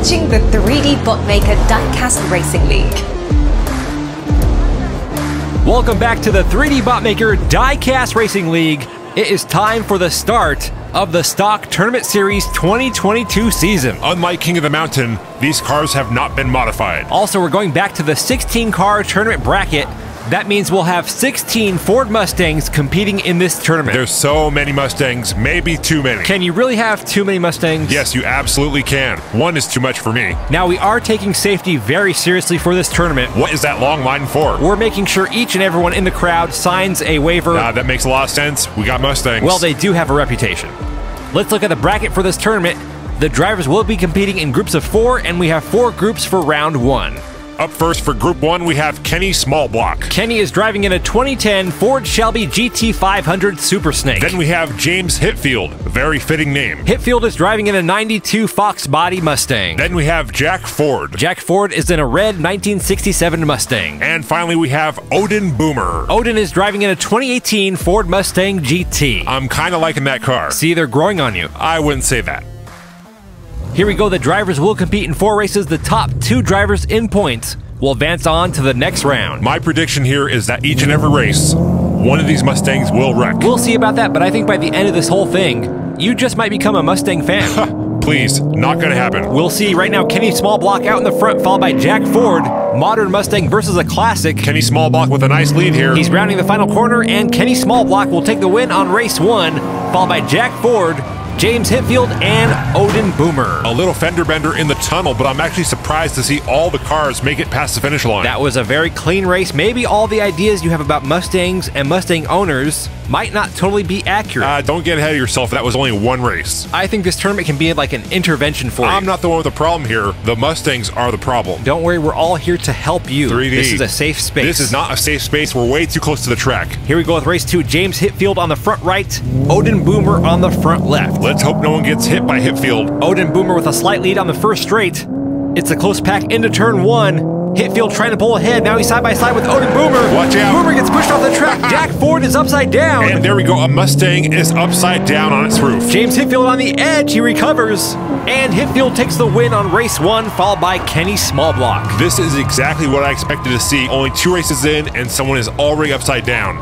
watching the 3D Botmaker Diecast Racing League. Welcome back to the 3D Botmaker Diecast Racing League. It is time for the start of the Stock Tournament Series 2022 season. Unlike King of the Mountain, these cars have not been modified. Also, we're going back to the 16-car tournament bracket. That means we'll have 16 Ford Mustangs competing in this tournament. There's so many Mustangs, maybe too many. Can you really have too many Mustangs? Yes, you absolutely can. One is too much for me. Now, we are taking safety very seriously for this tournament. What is that long line for? We're making sure each and everyone in the crowd signs a waiver. Nah, that makes a lot of sense. We got Mustangs. Well, they do have a reputation. Let's look at the bracket for this tournament. The drivers will be competing in groups of 4, and we have 4 groups for round 1. Up first for Group 1, we have Kenny Smallblock. Kenny is driving in a 2010 Ford Shelby GT500 Super Snake. Then we have James Hetfield, very fitting name. Hetfield is driving in a 92 Fox Body Mustang. Then we have Jack Ford. Jack Ford is in a red 1967 Mustang. And finally, we have Odin Boomer. Odin is driving in a 2018 Ford Mustang GT. I'm kind of liking that car. See, they're growing on you. I wouldn't say that. Here we go, the drivers will compete in 4 races. The top 2 drivers in points will advance on to the next round. My prediction here is that each and every race, one of these Mustangs will wreck. We'll see about that, but I think by the end of this whole thing, you just might become a Mustang fan. Please, not gonna happen. We'll see. Right now, Kenny Smallblock out in the front, followed by Jack Ford. Modern Mustang versus a classic. Kenny Smallblock with a nice lead here. He's rounding the final corner, and Kenny Smallblock will take the win on race 1, followed by Jack Ford, James Hetfield, and Odin Boomer. A little fender bender in the tunnel, but I'm actually surprised to see all the cars make it past the finish line. That was a very clean race. Maybe all the ideas you have about Mustangs and Mustang owners might not totally be accurate. Don't get ahead of yourself. That was only one race. I think this tournament can be like an intervention for you. I'm not the one with the problem here. The Mustangs are the problem. Don't worry. We're all here to help you. 3D. This is a safe space. This is not a safe space. We're way too close to the track. Here we go with race 2. James Hetfield on the front right. Odin Boomer on the front left. Let's hope no one gets hit by Hetfield. Odin Boomer with a slight lead on the first straight. It's a close pack into turn 1. Hetfield trying to pull ahead. Now he's side by side with Odin Boomer. Watch out. Boomer gets pushed off the track. Jack Ford is upside down. And there we go. A Mustang is upside down on its roof. James Hetfield on the edge. He recovers. And Hetfield takes the win on race 1, followed by Kenny Smallblock. This is exactly what I expected to see. Only 2 races in, and someone is already upside down.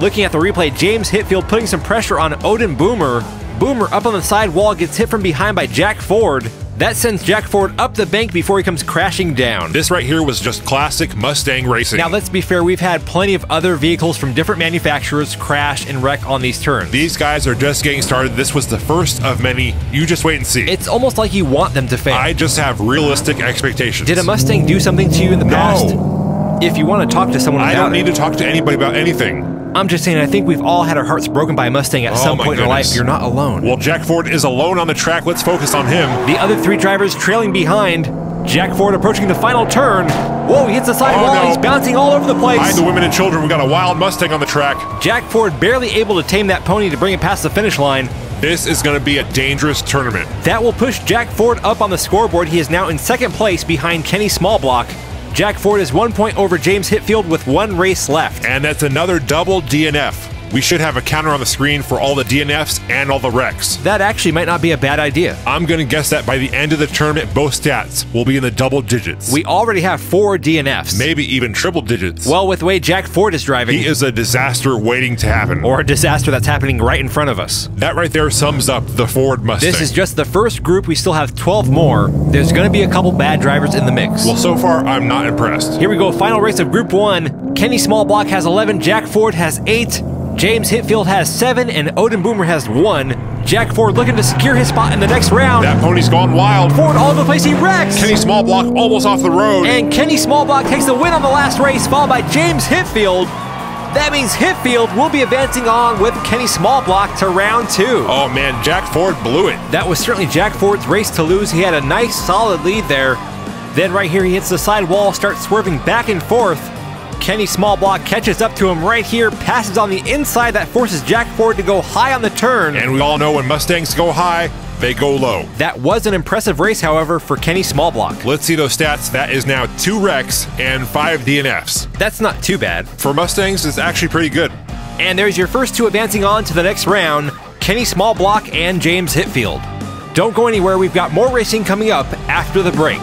Looking at the replay, James Hetfield putting some pressure on Odin Boomer. Boomer up on the side wall gets hit from behind by Jack Ford. That sends Jack Ford up the bank before he comes crashing down. This right here was just classic Mustang racing. Now, let's be fair. We've had plenty of other vehicles from different manufacturers crash and wreck on these turns. These guys are just getting started. This was the first of many. You just wait and see. It's almost like you want them to fail. I just have realistic expectations. Did a Mustang do something to you in the past? No. If you want to talk to someone about it. I don't need to talk to anybody about anything. I'm just saying, I think we've all had our hearts broken by a Mustang at some point in life. You're not alone. Well, Jack Ford is alone on the track. Let's focus on him. The other 3 drivers trailing behind. Jack Ford approaching the final turn. Whoa, he hits the sidewall. No. He's bouncing all over the place. Hide the women and children. We got a wild Mustang on the track. Jack Ford barely able to tame that pony to bring it past the finish line. This is going to be a dangerous tournament. That will push Jack Ford up on the scoreboard. He is now in 2nd place behind Kenny Smallblock. Jack Ford is 1 point over James Hetfield with 1 race left. And that's another double DNF. We should have a counter on the screen for all the DNFs and all the wrecks. That actually might not be a bad idea. I'm going to guess that by the end of the tournament, both stats will be in the double digits. We already have 4 DNFs. Maybe even triple digits. Well, with the way Jack Ford is driving, he is a disaster waiting to happen. Or a disaster that's happening right in front of us. That right there sums up the Ford Mustang. This is just the first group. We still have 12 more. There's going to be a couple bad drivers in the mix. Well, so far, I'm not impressed. Here we go. Final race of Group 1. Kenny Smallblock has 11. Jack Ford has 8. James Hetfield has 7, and Odin Boomer has 1. Jack Ford looking to secure his spot in the next round. That pony's gone wild. Ford all over the place. He wrecks. Kenny Smallblock almost off the road. And Kenny Smallblock takes the win on the last race, followed by James Hetfield. That means Hetfield will be advancing on with Kenny Smallblock to round 2. Oh, man, Jack Ford blew it. That was certainly Jack Ford's race to lose. He had a nice, solid lead there. Then right here, he hits the side wall, starts swerving back and forth. Kenny Smallblock catches up to him right here, passes on the inside. That forces Jack Ford to go high on the turn. And we all know when Mustangs go high, they go low. That was an impressive race, however, for Kenny Smallblock. Let's see those stats. That is now 2 wrecks and 5 DNFs. That's not too bad. For Mustangs, it's actually pretty good. And there's your first 2 advancing on to the next round, Kenny Smallblock and James Hetfield. Don't go anywhere, we've got more racing coming up after the break.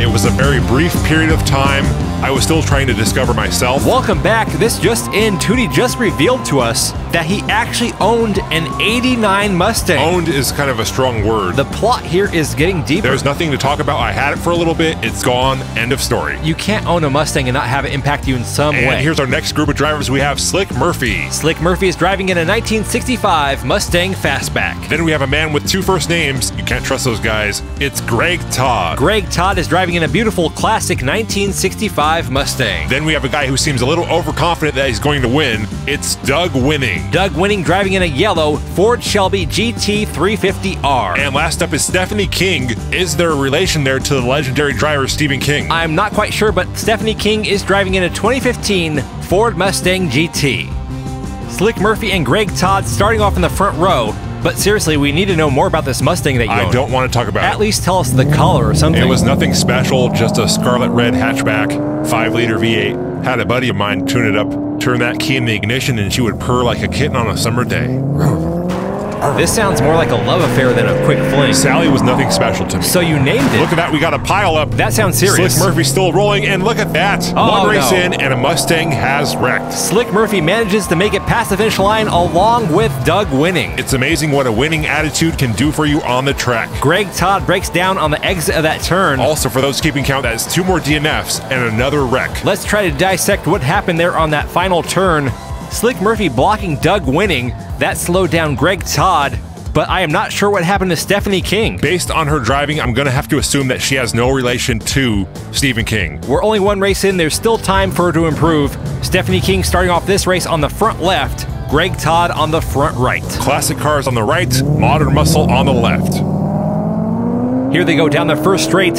It was a very brief period of time. I was still trying to discover myself. Welcome back. This just in, Tootie just revealed to us that he actually owned an '89 Mustang. Owned is kind of a strong word. The plot here is getting deeper. There's nothing to talk about. I had it for a little bit. It's gone. End of story. You can't own a Mustang and not have it impact you in some way. And here's our next group of drivers. We have Slick Murphy. Slick Murphy is driving in a 1965 Mustang Fastback. Then we have a man with two first names. You can't trust those guys. It's Greg Todd. Greg Todd is driving in a beautiful classic 1965 Mustang. Then we have a guy who seems a little overconfident that he's going to win. It's Doug Winning. Doug Winning driving in a yellow Ford Shelby GT350R. And last up is Stephanie King. Is there a relation there to the legendary driver Stephen King? I'm not quite sure, but Stephanie King is driving in a 2015 Ford Mustang GT. Slick Murphy and Greg Todd starting off in the front row. But seriously, we need to know more about this Mustang that you own. I don't want to talk about it. At least tell us the color or something. It was nothing special, just a scarlet red hatchback, 5-liter V8. Had a buddy of mine tune it up, turn that key in the ignition, and she would purr like a kitten on a summer day. This sounds more like a love affair than a quick fling. Sally was nothing special to me. So you named it. Look at that, we got a pile up. That sounds serious. Slick Murphy's still rolling, and look at that. Oh, one race in, and a Mustang has wrecked. Slick Murphy manages to make it past the finish line along with Doug Winning. It's amazing what a winning attitude can do for you on the track. Greg Todd breaks down on the exit of that turn. Also, for those keeping count, that is 2 more DNFs and another wreck. Let's try to dissect what happened there on that final turn. Slick Murphy blocking Doug Winning. That slowed down Greg Todd, but I am not sure what happened to Stephanie King. Based on her driving, I'm going to have to assume that she has no relation to Stephen King. We're only one race in. There's still time for her to improve. Stephanie King starting off this race on the front left, Greg Todd on the front right. Classic cars on the right, modern muscle on the left. Here they go down the first straight.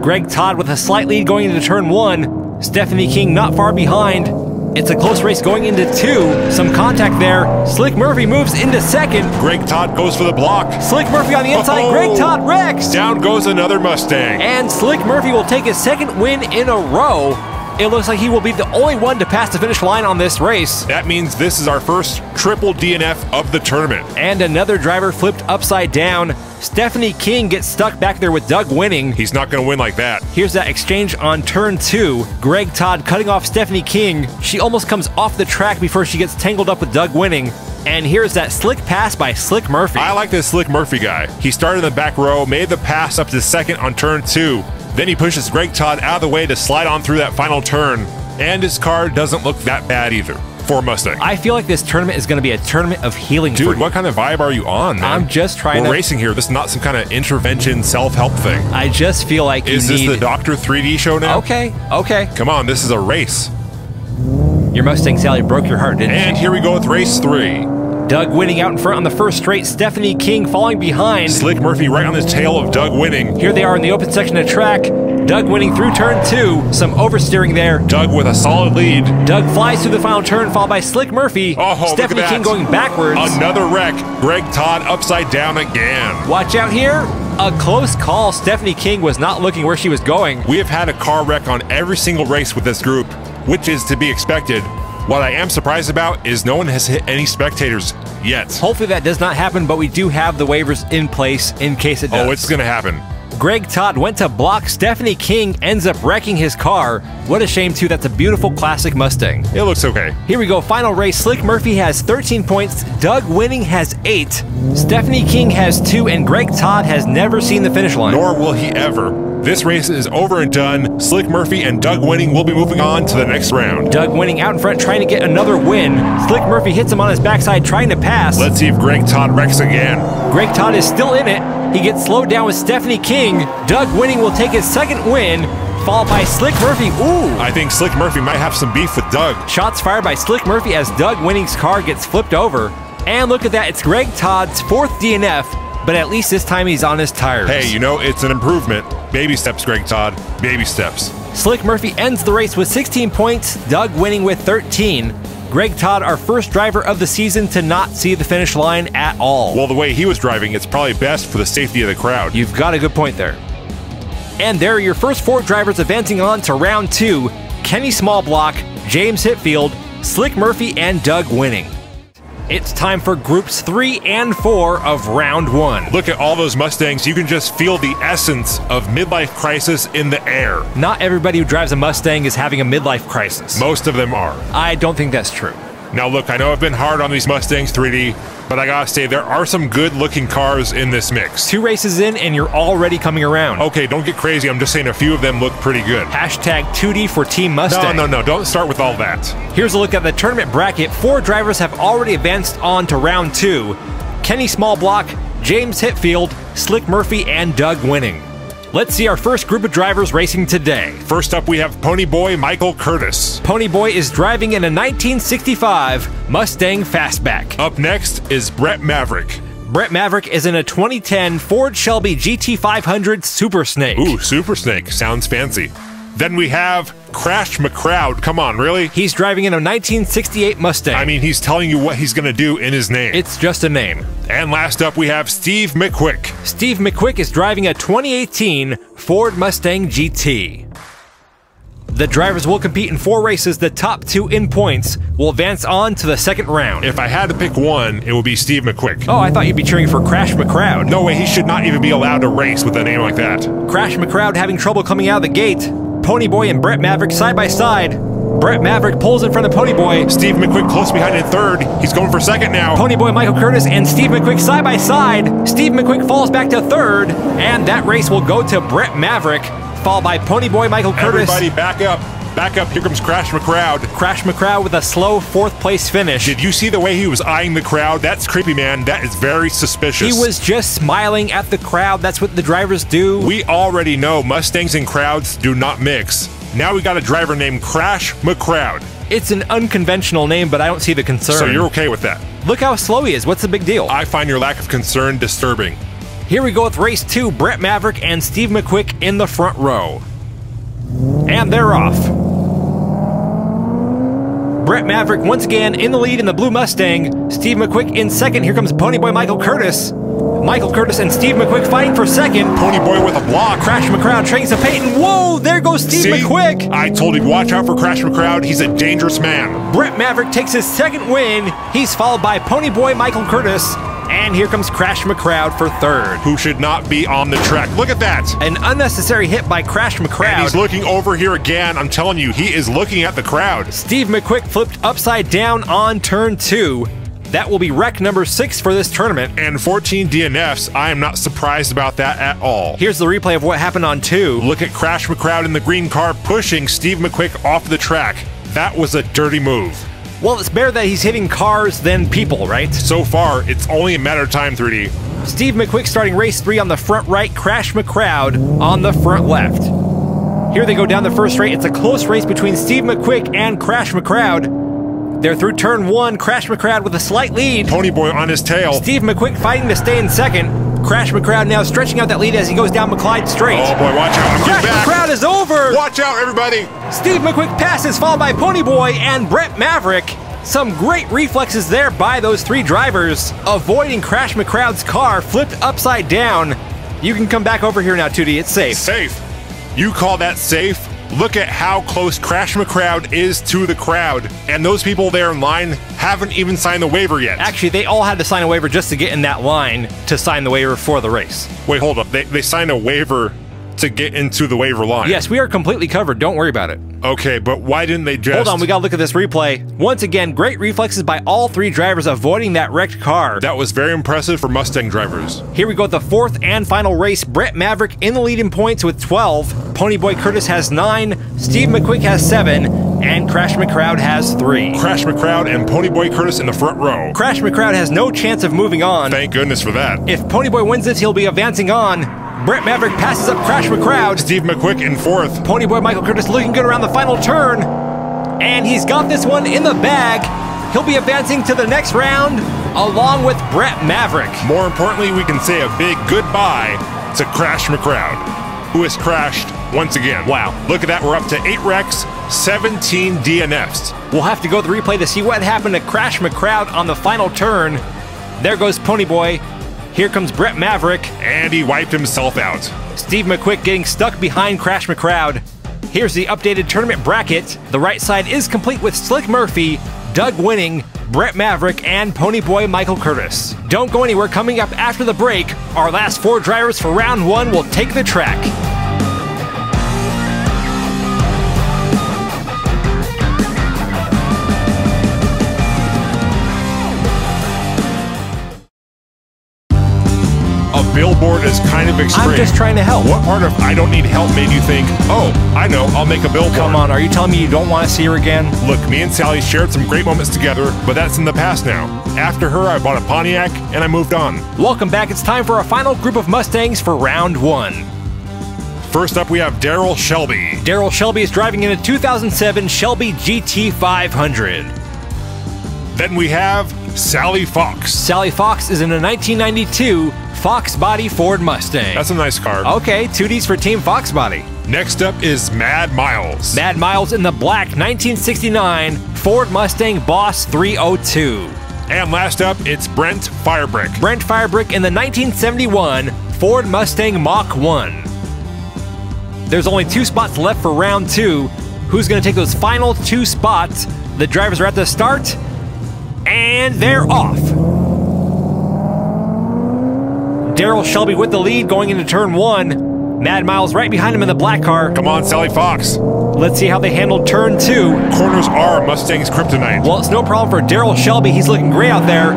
Greg Todd with a slight lead going into turn 1. Stephanie King not far behind. It's a close race going into 2. Some contact there. Slick Murphy moves into 2nd. Greg Todd goes for the block. Slick Murphy on the inside. Oh, Greg Todd wrecks. Down goes another Mustang. And Slick Murphy will take his 2nd win in a row. It looks like he will be the only one to pass the finish line on this race. That means this is our first triple DNF of the tournament. And another driver flipped upside down. Stephanie King gets stuck back there with Doug Winning. He's not going to win like that. Here's that exchange on turn 2. Greg Todd cutting off Stephanie King. She almost comes off the track before she gets tangled up with Doug Winning. And here's that slick pass by Slick Murphy. I like this Slick Murphy guy. He started in the back row, made the pass up to 2nd on turn 2. Then he pushes Greg Todd out of the way to slide on through that final turn. And his car doesn't look that bad either for Mustang. I feel like this tournament is going to be a tournament of healing. Dude, what kind of vibe are you on, man? I'm just trying We're racing here. This is not some kind of intervention, self-help thing. I just feel like Is this the Dr. 3D show now? Okay, okay. Come on, this is a race. Your Mustang Sally broke your heart, didn't she? And here we go with race 3. Doug Winning out in front on the first straight. Stephanie King falling behind. Slick Murphy right on the tail of Doug Winning. Here they are in the open section of track. Doug Winning through turn 2. Some oversteering there. Doug with a solid lead. Doug flies through the final turn, followed by Slick Murphy. Oh, Stephanie King going backwards. Another wreck. Greg Todd upside down again. Watch out here. A close call. Stephanie King was not looking where she was going. We have had a car wreck on every single race with this group, which is to be expected. What I am surprised about is no one has hit any spectators yet. Hopefully that does not happen, but we do have the waivers in place in case it does. Oh, it's going to happen. Greg Todd went to block Stephanie King, ends up wrecking his car. What a shame, too. That's a beautiful classic Mustang. It looks okay. Here we go. Final race. Slick Murphy has 13 points. Doug Winning has 8. Stephanie King has 2, and Greg Todd has never seen the finish line. Nor will he ever. This race is over and done. Slick Murphy and Doug Winning will be moving on to the next round. Doug Winning out in front trying to get another win. Slick Murphy hits him on his backside trying to pass. Let's see if Greg Todd wrecks again. Greg Todd is still in it. He gets slowed down with Stephanie King. Doug Winning will take his 2nd win, followed by Slick Murphy. Ooh! I think Slick Murphy might have some beef with Doug. Shots fired by Slick Murphy as Doug Winning's car gets flipped over. And look at that, it's Greg Todd's 4th DNF. But at least this time he's on his tires. Hey, you know, it's an improvement. Baby steps, Greg Todd. Baby steps. Slick Murphy ends the race with 16 points, Doug Winning with 13. Greg Todd, our first driver of the season to not see the finish line at all. Well, the way he was driving, it's probably best for the safety of the crowd. You've got a good point there. And there are your first four drivers advancing on to round two: Kenny Smallblock, James Hetfield, Slick Murphy, and Doug Winning. It's time for groups 3 and 4 of round one. Look at all those Mustangs. You can just feel the essence of midlife crisis in the air. Not everybody who drives a Mustang is having a midlife crisis. Most of them are. I don't think that's true. Now look, I know I've been hard on these Mustangs 3D, but I gotta say there are some good looking cars in this mix. 2 races in and you're already coming around. Okay, don't get crazy. I'm just saying a few of them look pretty good. Hashtag 2D for Team Mustang. No, don't start with all that. Here's a look at the tournament bracket. 4 drivers have already advanced on to round 2. Kenny Smallblock, James Hetfield, Slick Murphy, and Doug Winning. Let's see our first group of drivers racing today. First up, we have Pony Boy Michael Curtis. Pony Boy is driving in a 1965 Mustang Fastback. Up next is Brett Maverick. Brett Maverick is in a 2010 Ford Shelby GT500 Super Snake. Ooh, Super Snake. Sounds fancy. Then we have Crash McCroud. Come on, really? He's driving in a 1968 Mustang. I mean, he's telling you what he's going to do in his name. It's just a name. And last up, we have Steve McQuick. Steve McQuick is driving a 2018 Ford Mustang GT. The drivers will compete in 4 races. The top 2 in points will advance on to the second round. If I had to pick one, it would be Steve McQuick. Oh, I thought you'd be cheering for Crash McCroud. No way, he should not even be allowed to race with a name like that. Crash McCroud having trouble coming out of the gate. Pony Boy and Brett Maverick side by side. Brett Maverick pulls in front of Pony Boy. Steve McQuick close behind in third. He's going for second now. Pony Boy Michael Curtis and Steve McQuick side by side. Steve McQuick falls back to third, and that race will go to Brett Maverick, followed by Pony Boy Michael Curtis. Everybody back up. Back up, here comes Crash McCroud. Crash McCroud with a slow 4th place finish. Did you see the way he was eyeing the crowd? That's creepy, man. That is very suspicious. He was just smiling at the crowd. That's what the drivers do. We already know Mustangs and crowds do not mix. Now we got a driver named Crash McCroud. It's an unconventional name, but I don't see the concern. So you're okay with that? Look how slow he is. What's the big deal? I find your lack of concern disturbing. Here we go with race 2, Brett Maverick and Steve McQuick in the front row. And they're off. Brett Maverick once again in the lead in the blue Mustang. Steve McQuick in second. Here comes Pony Boy Michael Curtis. Michael Curtis and Steve McQuick fighting for second. Pony Boy with a block. Crash McCroud trains to Peyton. Whoa, there goes Steve McQuick. I told you, watch out for Crash McCroud. He's a dangerous man. Brett Maverick takes his second win. He's followed by Pony Boy Michael Curtis. And here comes Crash McCroud for third. Who should not be on the track. Look at that. An unnecessary hit by Crash McCroud. And he's looking over here again. I'm telling you, he is looking at the crowd. Steve McQuick flipped upside down on turn 2. That will be wreck number 6 for this tournament. And 14 DNFs. I am not surprised about that at all. Here's the replay of what happened on 2. Look at Crash McCroud in the green car pushing Steve McQuick off the track. That was a dirty move. Well, it's better that he's hitting cars than people, right? So far, it's only a matter of time, 3D. Steve McQuick starting race 3 on the front right, Crash McCroud on the front left. Here they go down the first straight. It's a close race between Steve McQuick and Crash McCroud. They're through turn 1, Crash McCroud with a slight lead. Pony Boy on his tail. Steve McQuick fighting to stay in second. Crash McCroud now stretching out that lead as he goes down McClyde Strait. Oh boy, watch out. Crash McCroud is over. Watch out, everybody. Steve McQuick passes, followed by Pony Boy and Brett Maverick. Some great reflexes there by those 3 drivers, avoiding Crash McCroud's car flipped upside down. You can come back over here now, 2D. It's safe. Safe? You call that safe? Look at how close Crash McCroud is to the crowd. And those people there in line haven't even signed the waiver yet. Actually, they all had to sign a waiver just to get in that line to sign the waiver for the race. Wait, hold up. They signed a waiver to get into the waiver line. Yes, we are completely covered. Don't worry about it. Okay, but why didn't they just... Hold on, we gotta look at this replay. Once again, great reflexes by all 3 drivers avoiding that wrecked car. That was very impressive for Mustang drivers. Here we go with the 4th and final race. Brett Maverick in the lead in points with 12. Pony Boy Curtis has 9. Steve McQuick has 7. And Crash McCroud has 3. Crash McCroud and Pony Boy Curtis in the front row. Crash McCroud has no chance of moving on. Thank goodness for that. If Pony Boy wins this, he'll be advancing on. Brett Maverick passes up Crash McCroud. Steve McQuick in 4th. Pony Boy Michael Curtis looking good around the final turn. And he's got this one in the bag. He'll be advancing to the next round along with Brett Maverick. More importantly, we can say a big goodbye to Crash McCroud, who has crashed once again. Wow. Look at that. We're up to 8 wrecks. 17 DNFs. We'll have to go to the replay to see what happened to Crash McCroud on the final turn. There goes Pony Boy. Here comes Brett Maverick. And he wiped himself out. Steve McQuick getting stuck behind Crash McCroud. Here's the updated tournament bracket. The right side is complete with Slick Murphy, Doug Winning, Brett Maverick, and Pony Boy Michael Curtis. Don't go anywhere. Coming up after the break, our last four drivers for round one will take the track. A billboard is kind of extreme. I'm just trying to help. What part of I don't need help made you think, oh, I know, I'll make a billboard? Come on, are you telling me you don't want to see her again? Look, me and Sally shared some great moments together, but that's in the past now. After her, I bought a Pontiac, and I moved on. Welcome back. It's time for our final group of Mustangs for round one. First up, we have Daryl Shelby. Daryl Shelby is driving in a 2007 Shelby GT500. Then we have Sally Fox. Sally Fox is in a 1992 Fox Body Ford Mustang. That's a nice car. Okay, 2Ds for Team Fox Body. Next up is Matt Miles. Matt Miles in the black 1969 Ford Mustang Boss 302. And last up, it's Brent Firebrick. Brent Firebrick in the 1971 Ford Mustang Mach 1. There's only two spots left for round two. Who's going to take those final two spots? The drivers are at the start, and they're off. Daryl Shelby with the lead going into turn one. Mad Miles right behind him in the black car. Come on, Sally Fox. Let's see how they handled turn two. Corners are Mustang's kryptonite. Well, it's no problem for Daryl Shelby. He's looking great out there.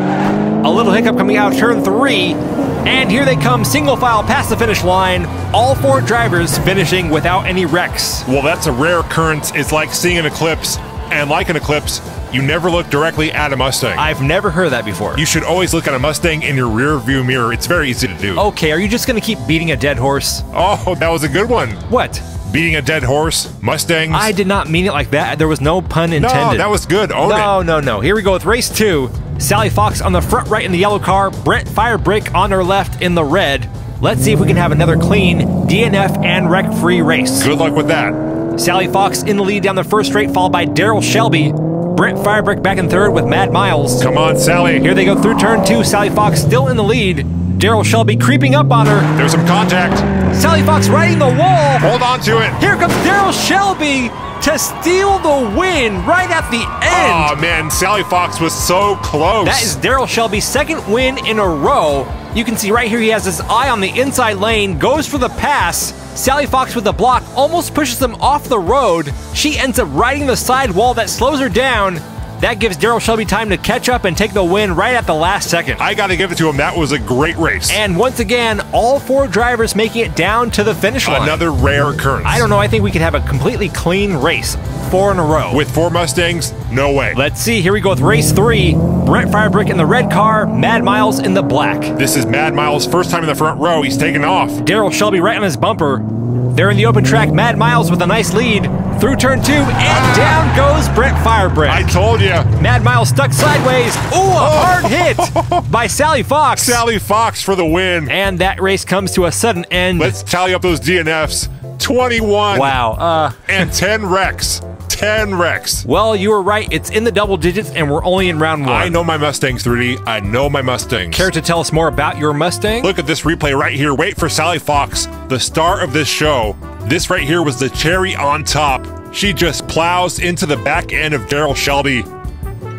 A little hiccup coming out of turn three. And here they come, single file past the finish line. All four drivers finishing without any wrecks. Well, that's a rare occurrence. It's like seeing an eclipse. And like an eclipse, you never look directly at a Mustang. I've never heard that before. You should always look at a Mustang in your rear view mirror. It's very easy to do. Okay, are you just going to keep beating a dead horse? Oh, that was a good one. What? Beating a dead horse, Mustangs. I did not mean it like that. There was no pun intended. No, that was good. Own no, it. No. Here we go with race two. Sally Fox on the front right in the yellow car. Brent Firebrick on her left in the red. Let's see if we can have another clean DNF and wreck-free race. Good luck with that. Sally Fox in the lead down the first straight, followed by Daryl Shelby. Brent Firebrick back in third with Matt Miles. Come on, Sally. Here they go through turn two. Sally Fox still in the lead. Daryl Shelby creeping up on her. There's some contact. Sally Fox riding the wall. Hold on to it. Here comes Daryl Shelby to steal the win right at the end. Oh, man, Sally Fox was so close. That is Daryl Shelby's second win in a row. You can see right here he has his eye on the inside lane, goes for the pass. Sally Fox with the block almost pushes them off the road. She ends up riding the side wall that slows her down. That gives Daryl Shelby time to catch up and take the win right at the last second. I gotta give it to him. That was a great race. And once again, all four drivers making it down to the finish line. Another rare occurrence. I don't know. I think we could have a completely clean race. Four in a row. With four Mustangs? No way. Let's see. Here we go with race three. Brent Firebrick in the red car. Mad Miles in the black. This is Mad Miles' first time in the front row. He's taken off. Daryl Shelby right on his bumper. They're in the open track. Mad Miles with a nice lead. Through turn two, and down goes Brent Firebrick. I told you. Mad Miles stuck sideways. Ooh, a hard hit by Sally Fox. Sally Fox for the win. And that race comes to a sudden end. Let's tally up those DNFs. 21. Wow. And 10 wrecks. 10 wrecks. Well, you were right. It's in the double digits, and we're only in round one. I know my Mustangs, 3D. I know my Mustangs. Care to tell us more about your Mustang? Look at this replay right here. Wait for Sally Fox, the star of this show. This right here was the cherry on top. She just plows into the back end of Daryl Shelby.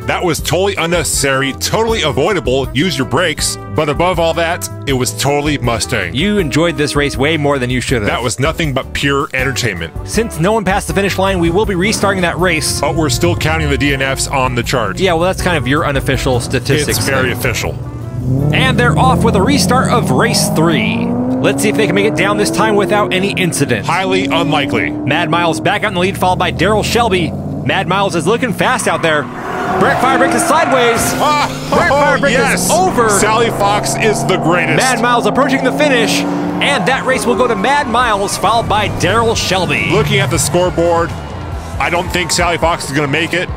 That was totally unnecessary, totally avoidable. Use your brakes. But above all that, it was totally Mustang. You enjoyed this race way more than you should have. That was nothing but pure entertainment. Since no one passed the finish line, we will be restarting that race. But we're still counting the DNFs on the chart. Yeah, well, that's kind of your unofficial statistics. It's very official. And they're off with a restart of race three. Let's see if they can make it down this time without any incident. Highly unlikely. Mad Miles back out in the lead, followed by Daryl Shelby. Mad Miles is looking fast out there. Brett Firebrick is sideways. Brett Firebrick is over. Sally Fox is the greatest. Mad Miles approaching the finish. And that race will go to Mad Miles, followed by Daryl Shelby. Looking at the scoreboard, I don't think Sally Fox is going to make it.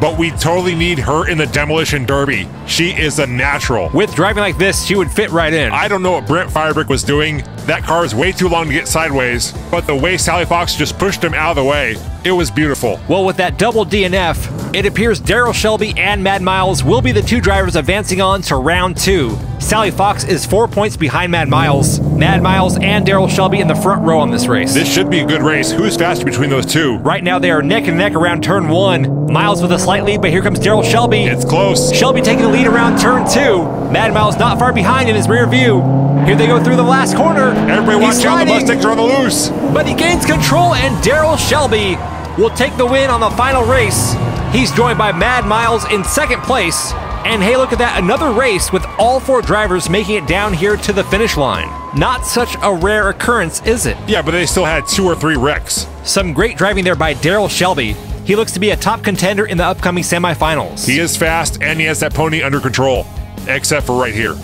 But we totally need her in the demolition derby. She is a natural. With driving like this, she would fit right in. I don't know what Brent Firebrick was doing. That car is way too long to get sideways, but the way Sally Fox just pushed him out of the way, It was beautiful. Well, with that double DNF, it appears Daryl Shelby and Matt Miles will be the two drivers advancing on to round two. Sally Fox is 4 points behind Matt Miles. Matt Miles and Daryl Shelby in the front row on this race. This should be a good race. Who is faster between those two? Right now, they are neck and neck around turn one. Miles with a slight lead, but here comes Daryl Shelby. It's close. Shelby taking the lead around turn two. Matt Miles not far behind in his rear view. Here they go through the last corner. Everybody watch out, the Mustangs are on the loose. But he gains control, and Daryl Shelby will take the win on the final race. He's joined by Matt Miles in second place. And hey, look at that, another race with all four drivers making it down here to the finish line. Not such a rare occurrence, is it? Yeah, but they still had 2 or 3 wrecks. Some great driving there by Daryl Shelby. He looks to be a top contender in the upcoming semifinals. He is fast, and he has that pony under control, except for right here.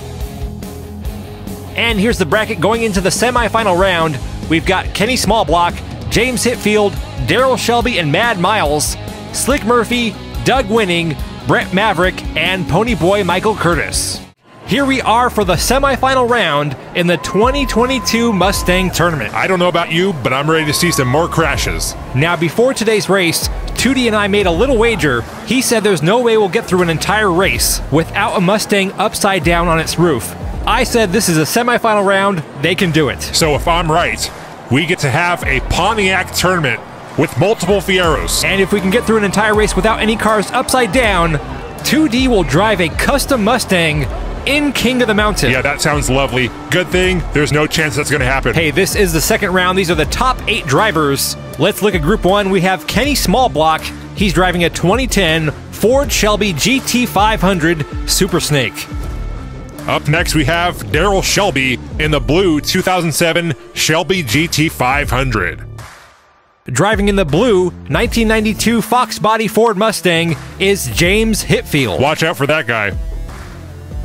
And here's the bracket going into the semifinal round. We've got Kenny Smallblock, James Hetfield, Daryl Shelby and Matt Miles, Slick Murphy, Doug Winning, Brett Maverick, and Pony Boy Michael Curtis. Here we are for the semifinal round in the 2022 Mustang Tournament. I don't know about you, but I'm ready to see some more crashes. Now, before today's race, 2D and I made a little wager. He said there's no way we'll get through an entire race without a Mustang upside down on its roof. I said this is a semifinal round, they can do it. So if I'm right, we get to have a Pontiac tournament with multiple Fieros. And if we can get through an entire race without any cars upside down, 2D will drive a custom Mustang in King of the Mountain. Yeah, that sounds lovely. Good thing there's no chance that's gonna happen. Hey, this is the second round. These are the top 8 drivers. Let's look at Group 1. We have Kenny Smallblock. He's driving a 2010 Ford Shelby GT500 Super Snake. Up next, we have Daryl Shelby in the blue 2007 Shelby GT500. Driving in the blue 1992 Fox Body Ford Mustang is James Hetfield. Watch out for that guy.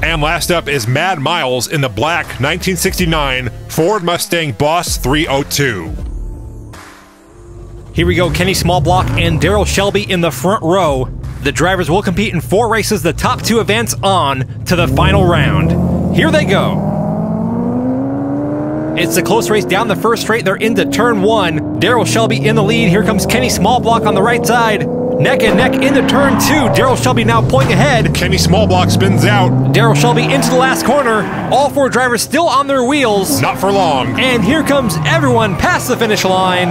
And last up is Matt Miles in the black 1969 Ford Mustang Boss 302. Here we go, Kenny Smallblock and Daryl Shelby in the front row. The drivers will compete in 4 races. The top 2 advance on to the final round. Here they go. It's a close race down the first straight. They're into turn 1. Daryl Shelby in the lead. Here comes Kenny Smallblock on the right side. Neck and neck into turn 2. Daryl Shelby now pulling ahead. Kenny Smallblock spins out. Daryl Shelby into the last corner. All 4 drivers still on their wheels. Not for long. And here comes everyone past the finish line.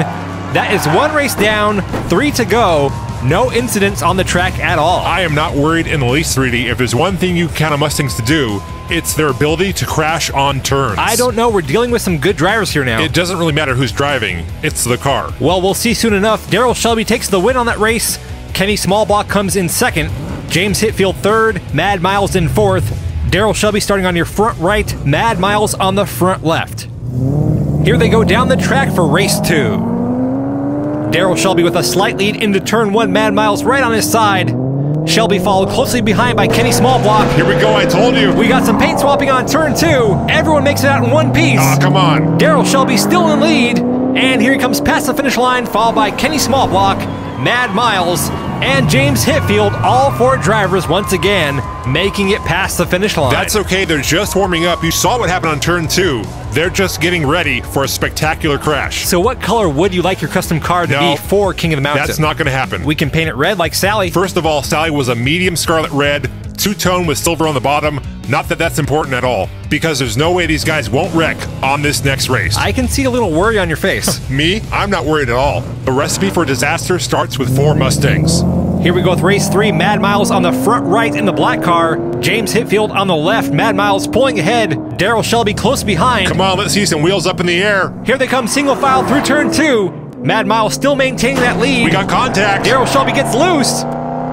That is 1 race down, 3 to go. No incidents on the track at all. I am not worried in the least, 3D. If there's one thing you count on Mustangs to do, it's their ability to crash on turns. I don't know. We're dealing with some good drivers here now. It doesn't really matter who's driving. It's the car. Well, we'll see soon enough. Daryl Shelby takes the win on that race. Kenny Smallblock comes in second. James Hetfield third. Matt Miles in fourth. Daryl Shelby starting on your front right. Matt Miles on the front left. Here they go down the track for race 2. Daryl Shelby with a slight lead into turn 1. Matt Miles right on his side. Shelby followed closely behind by Kenny Smallblock. Here we go, I told you. We got some paint swapping on turn 2. Everyone makes it out in 1 piece. Oh, come on. Daryl Shelby still in the lead. And here he comes past the finish line, followed by Kenny Smallblock, Matt Miles, and James Hetfield. All 4 drivers once again making it past the finish line. That's okay, they're just warming up. You saw what happened on turn 2. They're just getting ready for a spectacular crash. So what color would you like your custom car to be for King of the Mountain? That's not going to happen. We can paint it red like Sally. First of all, Sally was a medium scarlet red, 2-tone with silver on the bottom. Not that that's important at all, because there's no way these guys won't wreck on this next race. I can see a little worry on your face. Me? I'm not worried at all. The recipe for disaster starts with 4 Mustangs. Here we go with race 3. Matt Miles on the front right in the black car. James Hetfield on the left. Matt Miles pulling ahead. Daryl Shelby close behind. Come on, let's see some wheels up in the air. Here they come, single file through turn 2. Matt Miles still maintaining that lead. We got contact. Daryl Shelby gets loose.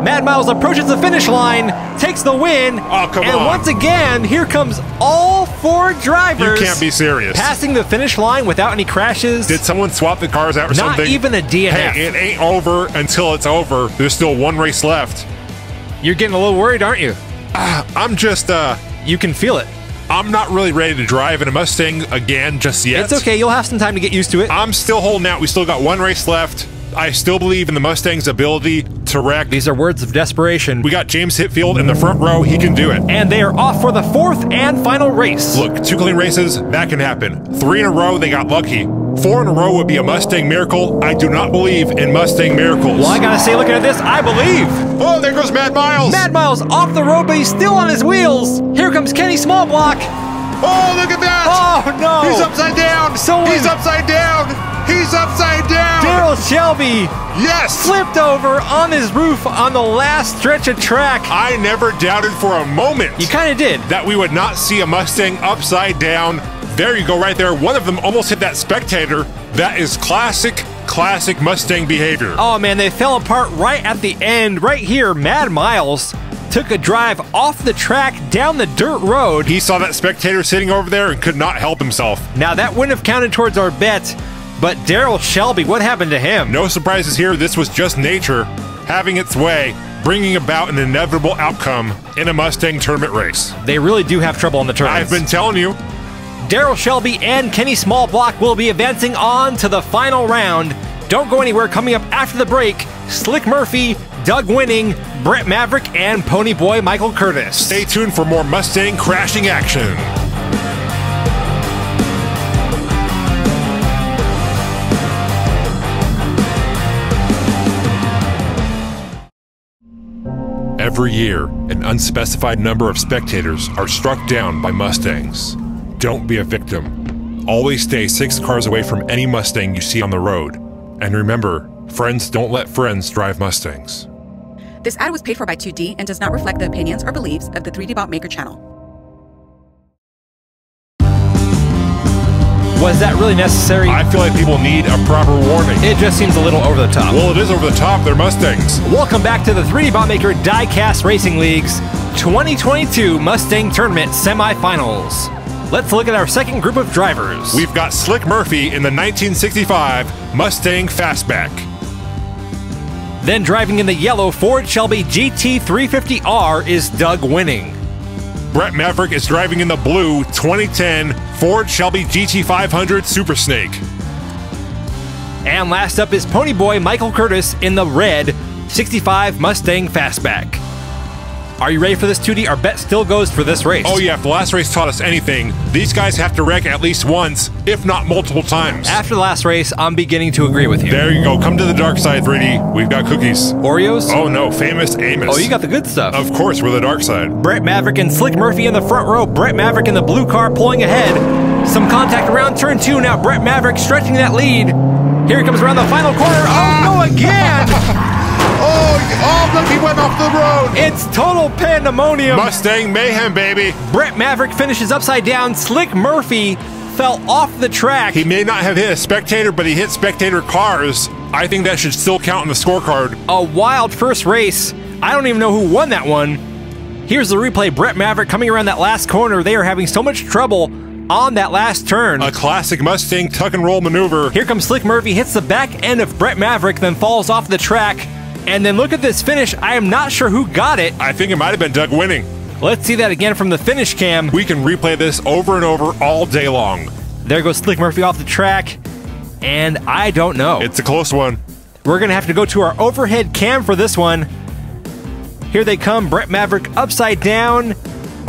Matt Miles approaches the finish line, takes the win. Oh, come on. And once again, here comes all 4 drivers. You can't be serious. Passing the finish line without any crashes. Did someone swap the cars out or something? Not even a DNF. Hey, it ain't over until it's over. There's still 1 race left. You're getting a little worried, aren't you? I'm just, You can feel it. I'm not really ready to drive in a Mustang again just yet. It's okay. You'll have some time to get used to it. I'm still holding out. We still got 1 race left. I still believe in the Mustang's ability to wreck. These are words of desperation. We got James Hetfield in the front row. He can do it. And they are off for the fourth and final race. Look, two clean races, that can happen. Three in a row, they got lucky. Four in a row would be a Mustang miracle. I do not believe in Mustang miracles. Well, I gotta say, looking at this, I believe. Oh, there goes Matt Miles. Matt Miles off the road, but he's still on his wheels. Here comes Kenny Smallblock. Oh, look at that. Oh, no. He's upside down. He's upside down. He's upside down. Daryl Shelby. Yes. Flipped over on his roof on the last stretch of track. I never doubted for a moment. You kind of did. That we would not see a Mustang upside down. There you go right there. One of them almost hit that spectator. That is classic Mustang behavior. Oh man, they fell apart right at the end. Right here, Mad Miles took a drive off the track down the dirt road. He saw that spectator sitting over there and could not help himself. Now that wouldn't have counted towards our bet, but Daryl Shelby, what happened to him? No surprises here. This was just nature having its way, bringing about an inevitable outcome in a Mustang tournament race. They really do have trouble on the turns. I've been telling you. Daryl Shelby and Kenny Smallblock will be advancing on to the final round. Don't go anywhere. Coming up after the break, Slick Murphy, Doug Winning, Brett Maverick, and Pony Boy Michael Curtis. Stay tuned for more Mustang crashing action. Every year, an unspecified number of spectators are struck down by Mustangs. Don't be a victim. Always stay 6 cars away from any Mustang you see on the road. And remember, friends don't let friends drive Mustangs. This ad was paid for by 2D and does not reflect the opinions or beliefs of the 3D Botmaker channel. Was that really necessary? I feel like people need a proper warning. It just seems a little over the top. Well, it is over the top. They're Mustangs. Welcome back to the 3D Botmaker Diecast Racing League's 2022 Mustang Tournament Semifinals. Let's look at our second group of drivers. We've got Slick Murphy in the 1965 Mustang Fastback. Then driving in the yellow Ford Shelby GT350R is Doug Winning. Brett Maverick is driving in the blue 2010 Ford Shelby GT500 Super Snake. And last up is Pony Boy Michael Curtis in the red 65 Mustang Fastback. Are you ready for this, 2D? Our bet still goes for this race. Oh yeah, if the last race taught us anything, these guys have to wreck at least once, if not multiple times. After the last race, I'm beginning to agree with you. There you go. Come to the dark side, 3D. We've got cookies. Oreos? Oh no, Famous Amos. Oh, you got the good stuff. Of course, we're the dark side. Brett Maverick and Slick Murphy in the front row. Brett Maverick in the blue car pulling ahead. Some contact around turn 2. Now Brett Maverick stretching that lead. Here he comes around the final corner. Oh no, again! Oh, look, he went off the road. It's total pandemonium. Mustang mayhem, baby. Brett Maverick finishes upside down. Slick Murphy fell off the track. He may not have hit a spectator, but he hit spectator cars. I think that should still count on the scorecard. A wild first race. I don't even know who won that one. Here's the replay. Brett Maverick coming around that last corner. They are having so much trouble on that last turn. A classic Mustang tuck and roll maneuver. Here comes Slick Murphy, hits the back end of Brett Maverick, then falls off the track. And then look at this finish. I am not sure who got it. I think it might have been Doug Winning. Let's see that again from the finish cam. We can replay this over and over all day long. There goes Slick Murphy off the track. And I don't know. It's a close one. We're going to have to go to our overhead cam for this one. Here they come. Brett Maverick upside down.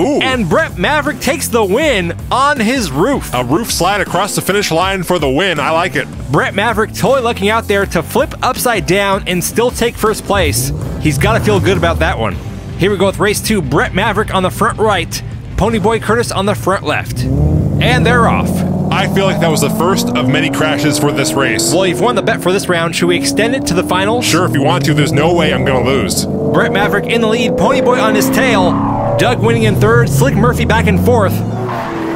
Ooh. And Brett Maverick takes the win on his roof. A roof slide across the finish line for the win. I like it. Brett Maverick totally lucking out there to flip upside down and still take first place. He's got to feel good about that one. Here we go with race 2. Brett Maverick on the front right. Pony Boy Curtis on the front left. And they're off. I feel like that was the first of many crashes for this race. Well, you've won the bet for this round. Should we extend it to the final? Sure, if you want to. There's no way I'm going to lose. Brett Maverick in the lead. Pony Boy on his tail. Doug Winning in third, Slick Murphy back and forth.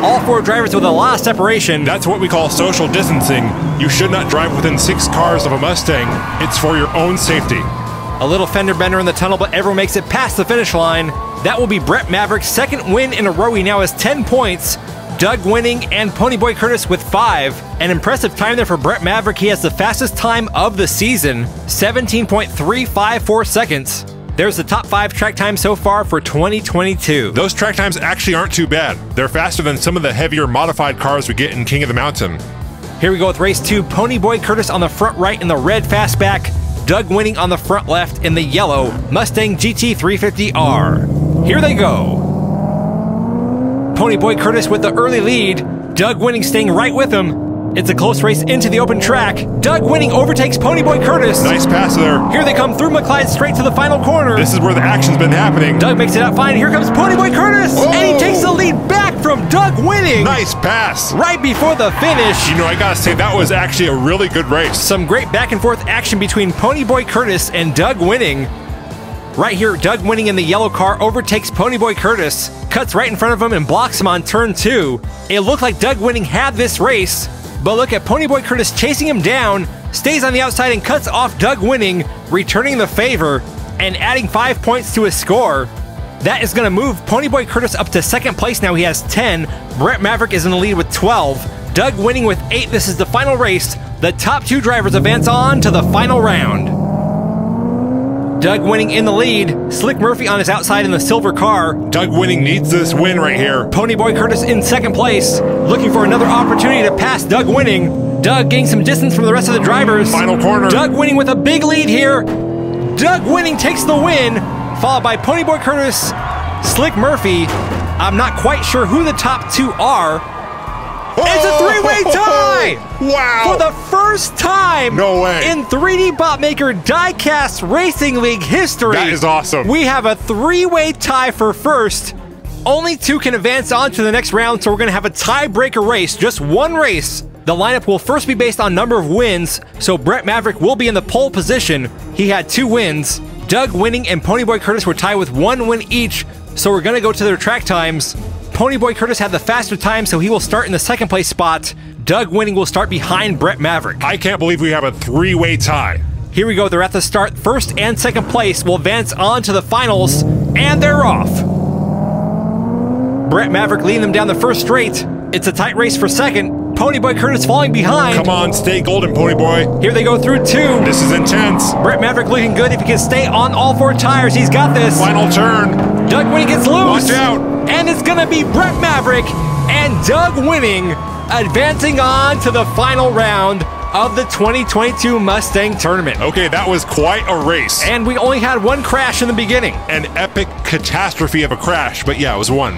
All 4 drivers with a lot of separation. That's what we call social distancing. You should not drive within 6 cars of a Mustang. It's for your own safety. A little fender bender in the tunnel, but everyone makes it past the finish line. That will be Brett Maverick's second win in a row. He now has 10 points. Doug Winning and Pony Boy Curtis with 5. An impressive time there for Brett Maverick. He has the fastest time of the season, 17.354 seconds. There's the top 5 track times so far for 2022. Those track times actually aren't too bad. They're faster than some of the heavier modified cars we get in King of the Mountain. Here we go with race 2. Pony Boy Curtis on the front right in the red fastback. Doug Winning on the front left in the yellow Mustang GT350R. Here they go. Pony Boy Curtis with the early lead. Doug Winning staying right with him. It's a close race into the open track. Doug Winning overtakes Pony Boy Curtis. Nice pass there. Here they come through McLeod straight to the final corner. This is where the action's been happening. Doug makes it out fine. Here comes Pony Boy Curtis. Whoa. And he takes the lead back from Doug Winning. Nice pass. Right before the finish. You know, I gotta say, that was actually a really good race. Some great back and forth action between Pony Boy Curtis and Doug Winning. Right here, Doug Winning in the yellow car overtakes Pony Boy Curtis, cuts right in front of him and blocks him on turn 2. It looked like Doug Winning had this race, but look at Pony Boy Curtis chasing him down, stays on the outside and cuts off Doug Winning, returning the favor and adding 5 points to his score. That is going to move Pony Boy Curtis up to 2nd place. Now he has 10. Brett Maverick is in the lead with 12. Doug Winning with 8. This is the final race. The top 2 drivers advance on to the final round. Doug Winning in the lead. Slick Murphy on his outside in the silver car. Doug Winning needs this win right here. Pony Boy Curtis in 2nd place, looking for another opportunity to pass Doug Winning. Doug gaining some distance from the rest of the drivers. Final corner. Doug Winning with a big lead here. Doug Winning takes the win, followed by Pony Boy Curtis, Slick Murphy. I'm not quite sure who the top 2 are. Oh, it's a 3-way tie! Wow! For the first time in 3D Botmaker Diecast Racing League history. That is awesome. We have a 3-way tie for first. Only 2 can advance on to the next round, so we're going to have a tiebreaker race, just one race. The lineup will first be based on number of wins, so Brett Maverick will be in the pole position. He had 2 wins. Doug Winning and Pony Boy Curtis were tied with 1 win each, so we're going to go to their track times. Pony Boy Curtis had the faster time, so he will start in the 2nd place spot. Doug Winning will start behind Brett Maverick. I can't believe we have a 3-way tie. Here we go. They're at the start. 1st and 2nd place will advance on to the finals, and they're off. Brett Maverick leading them down the first straight. It's a tight race for 2nd. Pony Boy Curtis falling behind. Come on, stay golden, Pony Boy. Here they go through 2. This is intense. Brett Maverick looking good. If he can stay on all 4 tires, he's got this. Final turn. Doug Winning gets loose. Watch out. And it's going to be Brett Maverick and Doug Winning advancing on to the final round of the 2022 Mustang Tournament. Okay, that was quite a race. And we only had 1 crash in the beginning. An epic catastrophe of a crash, but yeah, it was 1.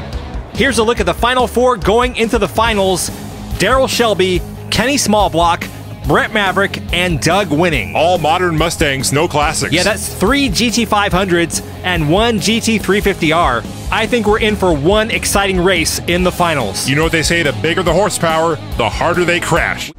Here's a look at the final 4 going into the finals. Daryl Shelby, Kenny Smallblock, Brett Maverick, and Doug Winning. All modern Mustangs, no classics. Yeah, that's 3 GT500s and 1 GT350R. I think we're in for one exciting race in the finals. You know what they say, the bigger the horsepower, the harder they crash.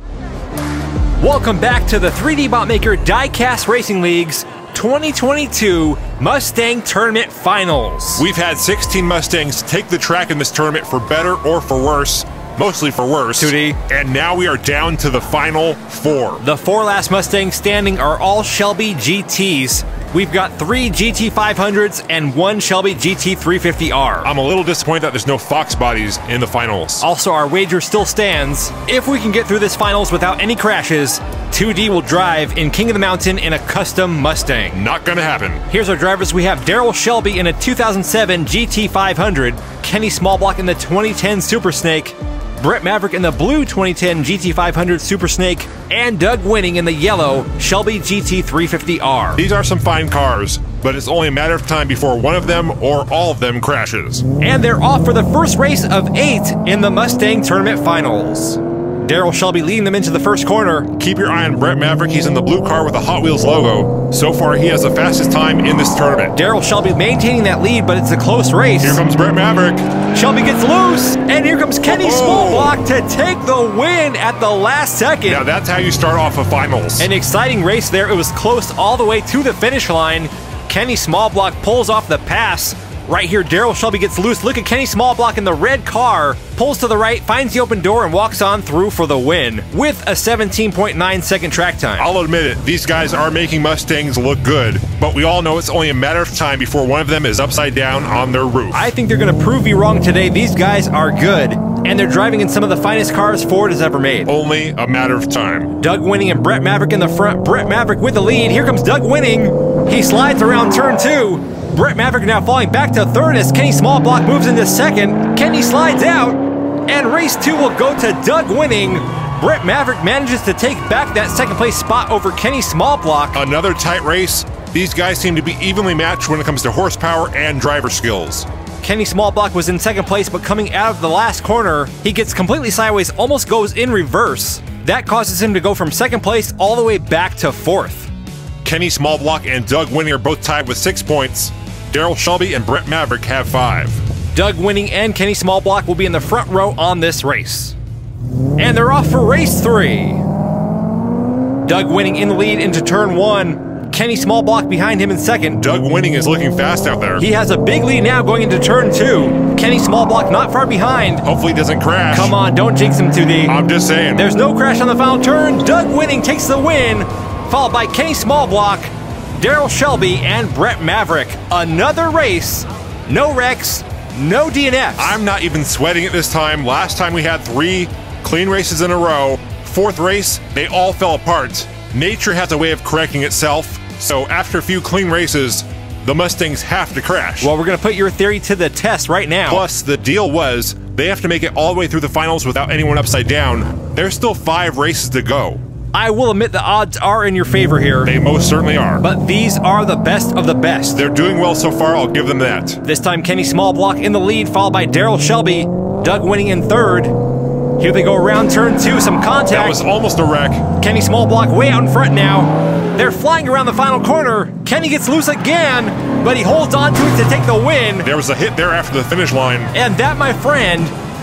Welcome back to the 3D Botmaker Diecast Racing League's 2022 Mustang Tournament Finals. We've had 16 Mustangs take the track in this tournament for better or for worse. Mostly for worse. 2D. And now we are down to the final 4. The 4 last Mustangs standing are all Shelby GTs. We've got 3 GT500s and 1 Shelby GT350R. I'm a little disappointed that there's no Fox bodies in the finals. Also, our wager still stands. If we can get through this finals without any crashes, 2D will drive in King of the Mountain in a custom Mustang. Not gonna happen. Here's our drivers. We have Daryl Shelby in a 2007 GT500, Kenny Smallblock in the 2010 Super Snake, Brett Maverick in the blue 2010 GT500 Super Snake, and Doug Winning in the yellow Shelby GT350R. These are some fine cars, but it's only a matter of time before one of them or all of them crashes. And they're off for the first race of 8 in the Mustang Tournament Finals. Daryl Shelby leading them into the first corner. Keep your eye on Brett Maverick. He's in the blue car with the Hot Wheels logo. So far, he has the fastest time in this tournament. Daryl Shelby maintaining that lead, but it's a close race. Here comes Brett Maverick. Shelby gets loose, and here comes Kenny Smallblock to take the win at the last 2nd. Now that's how you start off a finals. An exciting race there. It was close all the way to the finish line. Kenny Smallblock pulls off the pass. Right here, Daryl Shelby gets loose. Look at Kenny Smallblock in the red car. Pulls to the right, finds the open door, and walks on through for the win with a 17.9-second track time. I'll admit it, these guys are making Mustangs look good, but we all know it's only a matter of time before one of them is upside down on their roof. I think they're going to prove you wrong today. These guys are good, and they're driving in some of the finest cars Ford has ever made. Only a matter of time. Doug Winning and Brett Maverick in the front. Brett Maverick with the lead. Here comes Doug Winning. He slides around turn 2. Brett Maverick now falling back to 3rd as Kenny Smallblock moves into 2nd. Kenny slides out, and race 2 will go to Doug Winning Brett Maverick manages to take back that second place spot over Kenny Smallblock. Another tight race. These guys seem to be evenly matched when it comes to horsepower and driver skills. Kenny Smallblock was in second place, but coming out of the last corner, he gets completely sideways, almost goes in reverse. That causes him to go from second place all the way back to fourth. Kenny Smallblock and Doug Winning are both tied with 6 points. Daryl Shelby and Brett Maverick have 5. Doug Winning and Kenny Smallblock will be in the front row on this race. And they're off for race 3. Doug Winning in the lead into turn 1. Kenny Smallblock behind him in second. Doug Winning is looking fast out there. He has a big lead now going into turn 2. Kenny Smallblock not far behind. Hopefully he doesn't crash. Come on, don't jinx him to the... I'm just saying. There's no crash on the final turn. Doug Winning takes the win, followed by Kenny Smallblock, Daryl Shelby, and Brett Maverick. Another race, no wrecks, no DNFs. I'm not even sweating it this time. Last time we had 3 clean races in a row. Fourth race, they all fell apart. Nature has a way of correcting itself, so after a few clean races, the Mustangs have to crash. Well, we're going to put your theory to the test right now. Plus, the deal was they have to make it all the way through the finals without anyone upside down. There's still 5 races to go. I will admit the odds are in your favor here. They most certainly are. But these are the best of the best. They're doing well so far, I'll give them that. This time, Kenny Smallblock in the lead, followed by Daryl Shelby, Doug Winning in third. Here they go around turn 2, some contact. That was almost a wreck. Kenny Smallblock way out in front now. They're flying around the final corner. Kenny gets loose again, but he holds on to it to take the win. There was a hit there after the finish line. And that, my friend,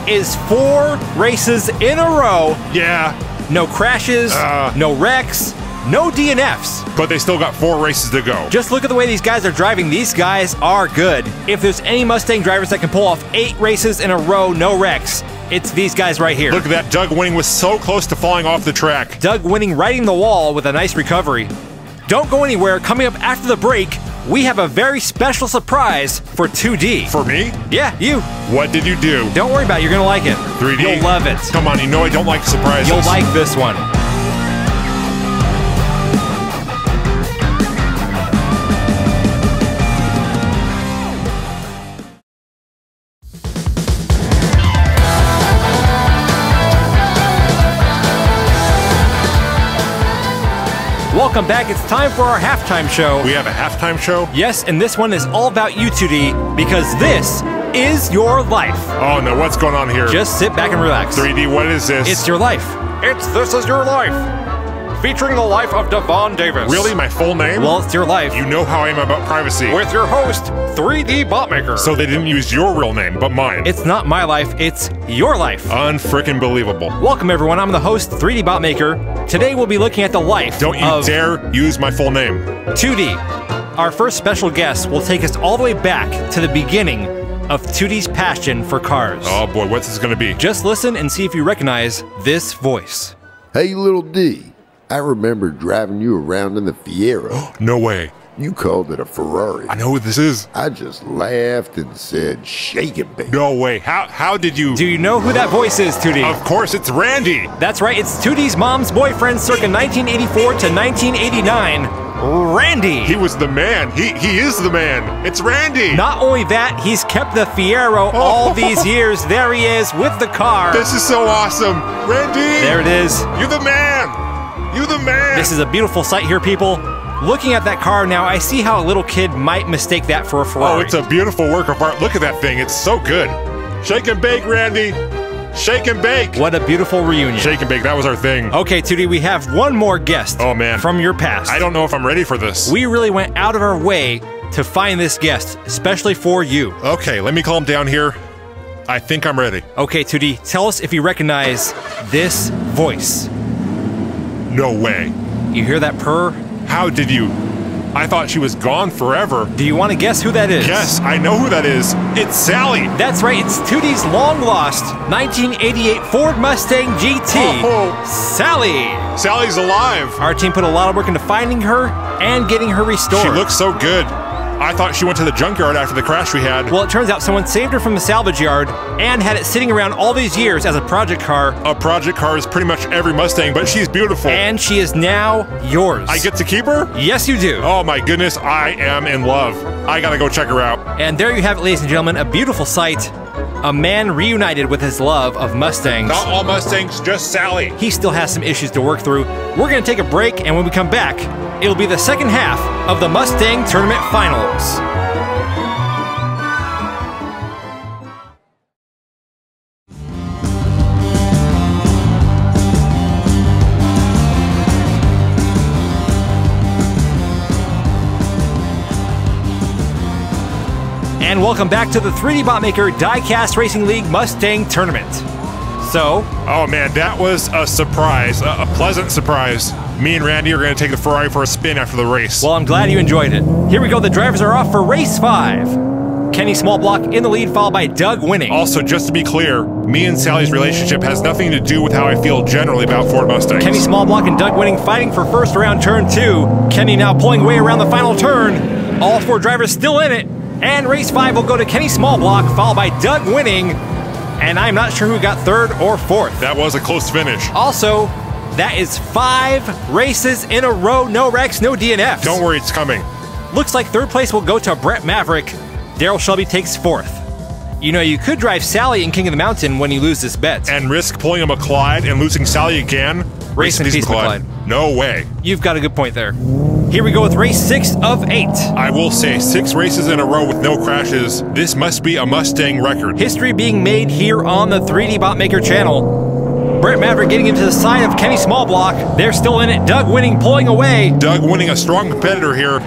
is 4 races in a row. Yeah. No crashes, no wrecks, no DNFs. But they still got 4 races to go. Just look at the way these guys are driving. These guys are good. If there's any Mustang drivers that can pull off 8 races in a row, no wrecks, it's these guys right here. Look at that. Doug Winning was so close to falling off the track. Doug Winning riding the wall with a nice recovery. Don't go anywhere. Coming up after the break, we have a very special surprise for 2D. For me? Yeah, you. What did you do? Don't worry about it. You're going to like it. 3D? You'll love it. Come on. You know I don't like surprises. You'll like this one. Welcome back. It's time for our halftime show. We have a halftime show? Yes, and this one is all about you, 2D, because this is your life. Oh, no, what's going on here? Just sit back and relax. 3D, what is this? It's your life. It's This Is Your Life, featuring the life of Devon Davis. Really? My full name? Well, it's your life. You know how I am about privacy. With your host, 3D Botmaker. So they didn't use your real name, but mine. It's not my life. It's your life. Unfrickin' believable. Welcome, everyone. I'm the host, 3D Botmaker. Today we'll be looking at the life of... Don't you dare use my full name. 2D. Our first special guest will take us all the way back to the beginning of 2D's passion for cars. Oh boy, what's this going to be? Just listen and see if you recognize this voice. Hey, little D. I remember driving you around in the Fiero. No way. You called it a Ferrari. I know what this is. I just laughed and said, shake it, baby. No way. How did you... Do you know who that voice is, 2D? Of course, it's Randy. That's right. It's 2D's mom's boyfriend circa 1984 to 1989, Randy. He was the man. He is the man. It's Randy. Not only that, he's kept the Fiero all these years. There he is with the car. This is so awesome. Randy. There it is. You're the man. You're the man. This is a beautiful sight here, people. Looking at that car now, I see how a little kid might mistake that for a Ferrari. Oh, it's a beautiful work of art. Look at that thing. It's so good. Shake and bake, Randy. Shake and bake. What a beautiful reunion. Shake and bake. That was our thing. Okay, 2D, we have one more guest. Oh, man. From your past. I don't know if I'm ready for this. We really went out of our way to find this guest, especially for you. Okay, let me calm down here. I think I'm ready. Okay, 2D, tell us if you recognize this voice. No way. You hear that purr? How did you? I thought she was gone forever. Do you want to guess who that is? Yes, I know who that is. It's Sally. That's right. It's 2D's long-lost 1988 Ford Mustang GT. Oh. Sally. Sally's alive. Our team put a lot of work into finding her and getting her restored. She looks so good. I thought she went to the junkyard after the crash we had. Well, it turns out someone saved her from the salvage yard and had it sitting around all these years as a project car. A project car is pretty much every Mustang, but she's beautiful. And she is now yours. I get to keep her? Yes, you do. Oh my goodness, I am in love. I gotta go check her out. And there you have it, ladies and gentlemen, a beautiful sight A man reunited with his love of Mustangs. Not all Mustangs, just Sally. He still has some issues to work through. We're going to take a break, and when we come back, it'll be the second half of the Mustang Tournament Finals. And welcome back to the 3D Botmaker Diecast Racing League Mustang Tournament. So... oh man, that was a surprise, a pleasant surprise. Me and Randy are going to take the Ferrari for a spin after the race. Well, I'm glad you enjoyed it. Here we go, the drivers are off for race 5. Kenny Smallblock in the lead, followed by Doug Winning. Also, just to be clear, me and Sally's relationship has nothing to do with how I feel generally about Ford Mustangs. Kenny Smallblock and Doug Winning fighting for first around turn 2. Kenny now pulling way around the final turn. All four drivers still in it. And race 5 will go to Kenny Smallblock, followed by Doug Winning, and I'm not sure who got third or fourth. That was a close finish. Also, that is 5 races in a row, no wrecks, no DNFs. Don't worry, it's coming. Looks like third place will go to Brett Maverick. Daryl Shelby takes fourth. You know, you could drive Sally in King of the Mountain when you lose this bet. And risk pulling a McClyde and losing Sally again. Race in peace, McClyde. No way. You've got a good point there. Here we go with race 6 of 8. I will say, 6 races in a row with no crashes. This must be a Mustang record. History being made here on the 3D Botmaker channel. Brett Maverick getting into the side of Kenny Smallblock. They're still in it. Doug Winning pulling away. Doug Winning, a strong competitor here.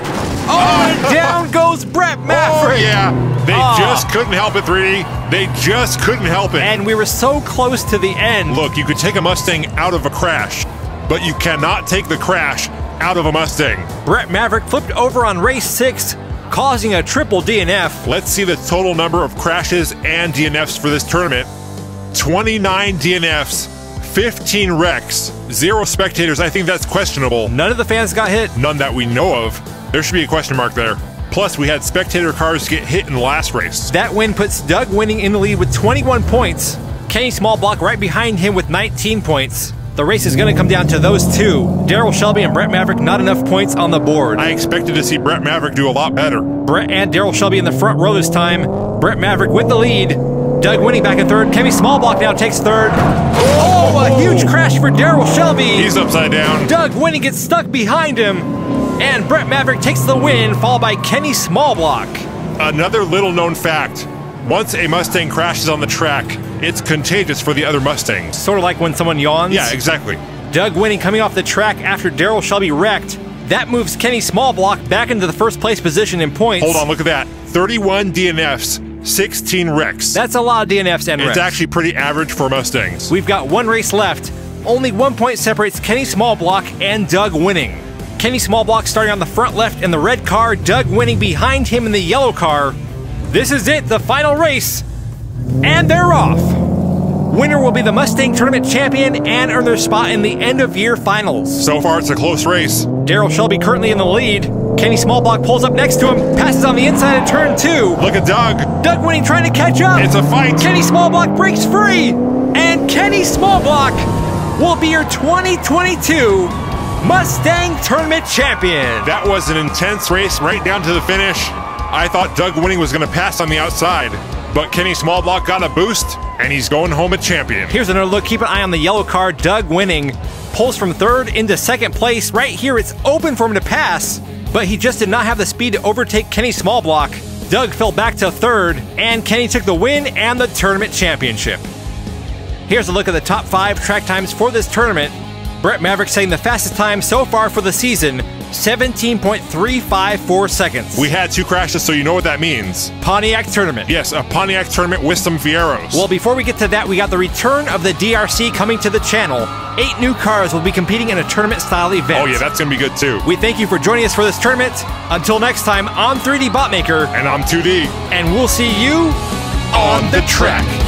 Oh, and down goes Brett Maverick. Oh, yeah. They just couldn't help it, 3D. They just couldn't help it. And we were so close to the end. Look, you could take a Mustang out of a crash, but you cannot take the crash out of a Mustang. Brett Maverick flipped over on race 6, causing a triple DNF. Let's see the total number of crashes and DNFs for this tournament. 29 DNFs, 15 wrecks, 0 spectators. I think that's questionable. None of the fans got hit. None that we know of. There should be a question mark there. Plus, we had spectator cars get hit in the last race. That win puts Doug Winning in the lead with 21 points. Kenny Smallblock right behind him with 19 points. The race is going to come down to those two. Daryl Shelby and Brett Maverick, not enough points on the board. I expected to see Brett Maverick do a lot better. Brett and Daryl Shelby in the front row this time. Brett Maverick with the lead. Doug Winning back in third. Kenny Smallblock now takes third. Oh, a huge crash for Daryl Shelby. He's upside down. Doug Winning gets stuck behind him. And Brett Maverick takes the win, followed by Kenny Smallblock. Another little known fact. Once a Mustang crashes on the track, it's contagious for the other Mustangs. Sort of like when someone yawns? Yeah, exactly. Doug Winning coming off the track after Daryl Shelby wrecked. That moves Kenny Smallblock back into the first place position in points. Hold on, look at that. 31 DNFs, 16 wrecks. That's a lot of DNFs and wrecks. It's actually pretty average for Mustangs. We've got one race left. Only 1 point separates Kenny Smallblock and Doug Winning. Kenny Smallblock starting on the front left in the red car. Doug Winning behind him in the yellow car. This is it, the final race, and they're off. Winner will be the Mustang Tournament champion and earn their spot in the end-of-year finals. So far, it's a close race. Daryl Shelby currently in the lead. Kenny Smallblock pulls up next to him, passes on the inside of turn 2. Look at Doug. Doug Winning trying to catch up. It's a fight. Kenny Smallblock breaks free, and Kenny Smallblock will be your 2022 Mustang Tournament champion. That was an intense race right down to the finish. I thought Doug Winning was going to pass on the outside, but Kenny Smallblock got a boost, and he's going home a champion. Here's another look. Keep an eye on the yellow car. Doug Winning pulls from third into second place. Right here, it's open for him to pass, but he just did not have the speed to overtake Kenny Smallblock. Doug fell back to third, and Kenny took the win and the tournament championship. Here's a look at the top 5 track times for this tournament. Brett Maverick setting the fastest time so far for the season, 17.354 seconds. We had 2 crashes, so you know what that means. Pontiac tournament. Yes, a Pontiac tournament with some Fieros. Well, before we get to that, we got the return of the DRC coming to the channel. 8 new cars will be competing in a tournament-style event. Oh yeah, that's going to be good too. We thank you for joining us for this tournament. Until next time, I'm 3D Botmaker. And I'm 2D. And we'll see you on the track.